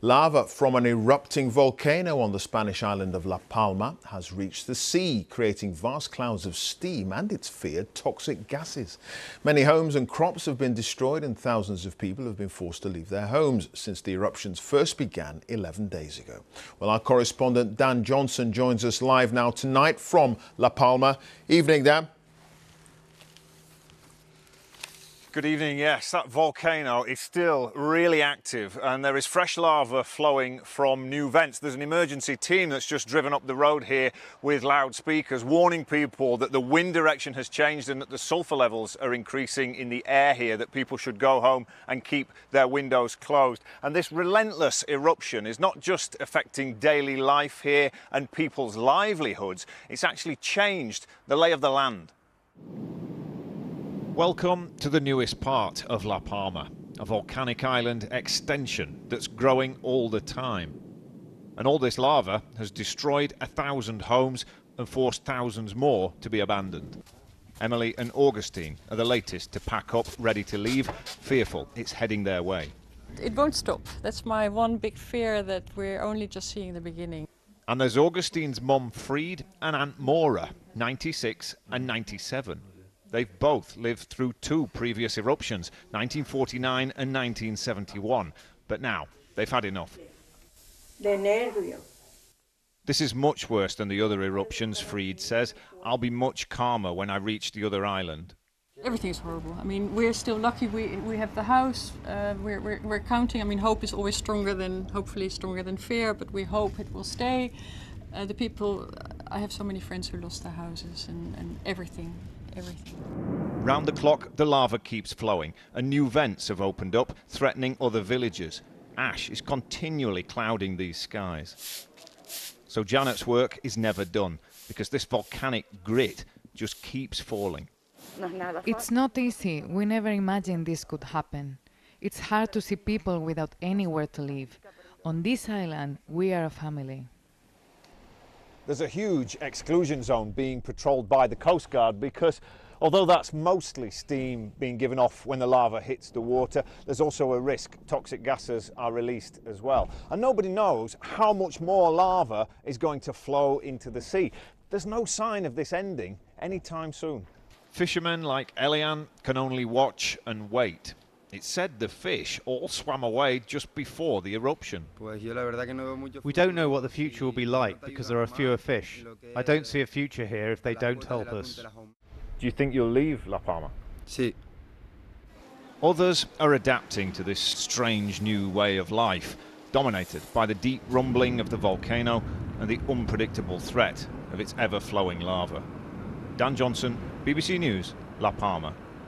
Lava from an erupting volcano on the Spanish island of La Palma has reached the sea, creating vast clouds of steam and, it's feared, toxic gases. Many homes and crops have been destroyed and thousands of people have been forced to leave their homes since the eruptions first began 11 days ago. Well, our correspondent Dan Johnson joins us live now tonight from La Palma. Evening, Dan. Good evening. Yes, that volcano is still really active and there is fresh lava flowing from new vents. There's an emergency team that's just driven up the road here with loudspeakers warning people that the wind direction has changed and that the sulfur levels are increasing in the air here, that people should go home and keep their windows closed. And this relentless eruption is not just affecting daily life here and people's livelihoods, it's actually changed the lay of the land. Welcome to the newest part of La Palma, a volcanic island extension that's growing all the time. And all this lava has destroyed 1,000 homes and forced thousands more to be abandoned. Emily and Augustine are the latest to pack up, ready to leave, fearful it's heading their way. It won't stop. That's my one big fear, that we're only just seeing the beginning. And there's Augustine's mum Fried and Aunt Maura, 96 and 97. They've both lived through two previous eruptions, 1949 and 1971, but now they've had enough. This is much worse than the other eruptions, Fried says. I'll be much calmer when I reach the other island. Everything's horrible. I mean, we're still lucky we have the house, we're counting. I mean, hope is always stronger than, hopefully stronger than fear, but we hope it will stay. The people, I have so many friends who lost their houses and everything. Round the clock, the lava keeps flowing and new vents have opened up, threatening other villages. Ash is continually clouding these skies. So Janet's work is never done, because this volcanic grit just keeps falling. It's not easy. We never imagined this could happen. It's hard to see people without anywhere to live. On this island, we are a family. There's a huge exclusion zone being patrolled by the Coast Guard because, although that's mostly steam being given off when the lava hits the water, there's also a risk toxic gases are released as well. And nobody knows how much more lava is going to flow into the sea. There's no sign of this ending anytime soon. Fishermen like Elian can only watch and wait. It's said the fish all swam away just before the eruption. We don't know what the future will be like because there are fewer fish. I don't see a future here if they don't help us. Do you think you'll leave La Palma? Si. Others are adapting to this strange new way of life, dominated by the deep rumbling of the volcano and the unpredictable threat of its ever-flowing lava. Dan Johnson, BBC News, La Palma.